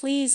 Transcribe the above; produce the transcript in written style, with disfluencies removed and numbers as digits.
Please